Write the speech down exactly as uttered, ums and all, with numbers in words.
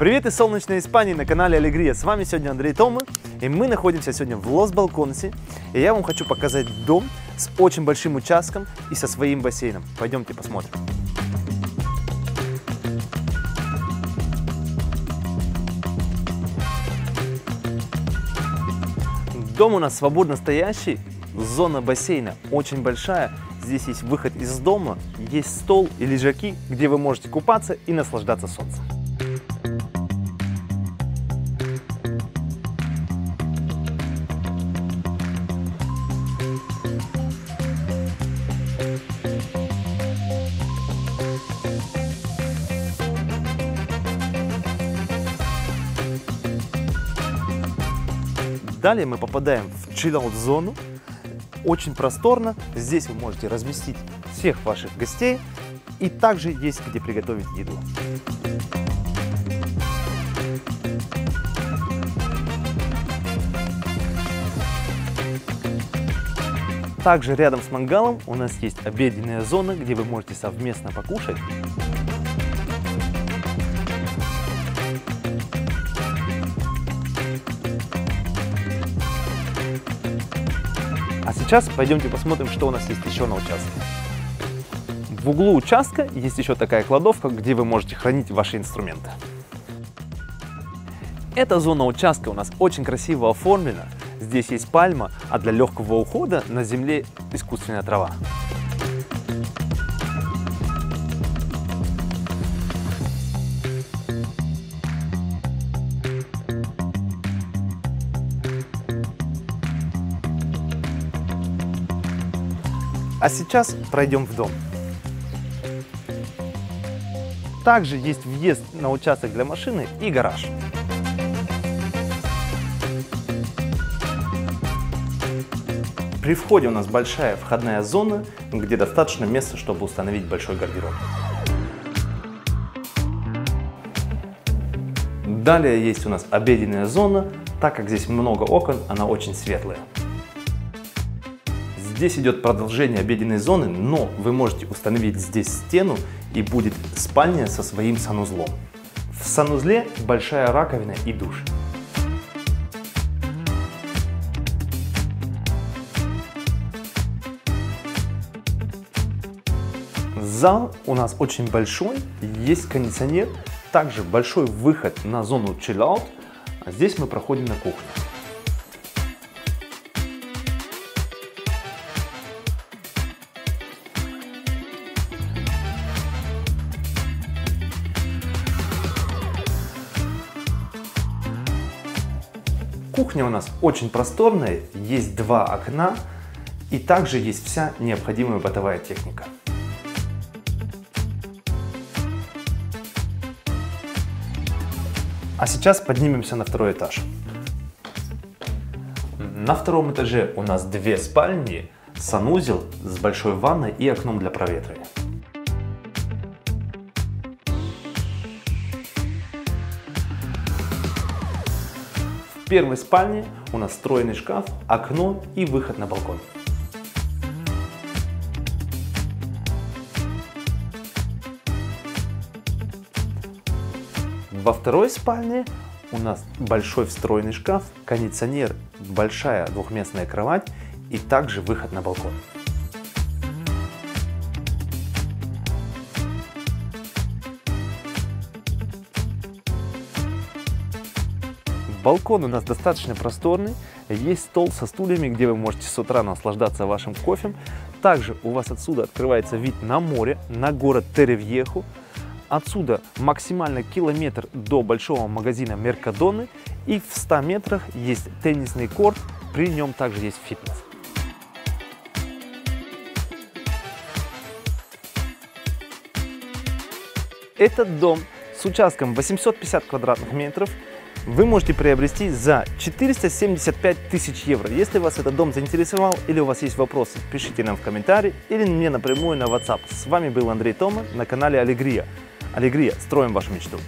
Привет из солнечной Испании на канале Алегрия. С вами сегодня Андрей Тома, и мы находимся сегодня в Лос-Балконсе. И я вам хочу показать дом с очень большим участком и со своим бассейном. Пойдемте посмотрим. Дом у нас свободно стоящий, зона бассейна очень большая. Здесь есть выход из дома, есть стол и лежаки, где вы можете купаться и наслаждаться солнцем. Далее мы попадаем в чил-аут-зону, очень просторно, здесь вы можете разместить всех ваших гостей и также есть где приготовить еду. Также рядом с мангалом у нас есть обеденная зона, где вы можете совместно покушать. А сейчас пойдемте посмотрим, что у нас есть еще на участке. В углу участка есть еще такая кладовка, где вы можете хранить ваши инструменты. Эта зона участка у нас очень красиво оформлена. Здесь есть пальма, а для легкого ухода на земле искусственная трава. А сейчас пройдем в дом. Также есть въезд на участок для машины и гараж. При входе у нас большая входная зона, где достаточно места, чтобы установить большой гардероб. Далее есть у нас обеденная зона, так как здесь много окон, она очень светлая. Здесь идет продолжение обеденной зоны, но вы можете установить здесь стену, и будет спальня со своим санузлом. В санузле большая раковина и душ. Зал у нас очень большой, есть кондиционер, также большой выход на зону чил-аут. Здесь мы проходим на кухню. Кухня у нас очень просторная, есть два окна и также есть вся необходимая бытовая техника. А сейчас поднимемся на второй этаж. На втором этаже у нас две спальни, санузел с большой ванной и окном для проветривания. В первой спальне у нас встроенный шкаф, окно и выход на балкон. Во второй спальне у нас большой встроенный шкаф, кондиционер, большая двухместная кровать и также выход на балкон. Балкон у нас достаточно просторный, есть стол со стульями, где вы можете с утра наслаждаться вашим кофе. Также у вас отсюда открывается вид на море, на город Теревьеху. Отсюда максимально километр до большого магазина Меркадоны. И в ста метрах есть теннисный корт, при нем также есть фитнес. Этот дом с участком восемьсот пятьдесят квадратных метров вы можете приобрести за четыреста семьдесят пять тысяч евро. Если вас этот дом заинтересовал или у вас есть вопросы, пишите нам в комментарии или мне напрямую на WhatsApp. С вами был Андрей Тома на канале Алегрия. Алегрия, строим вашу мечту!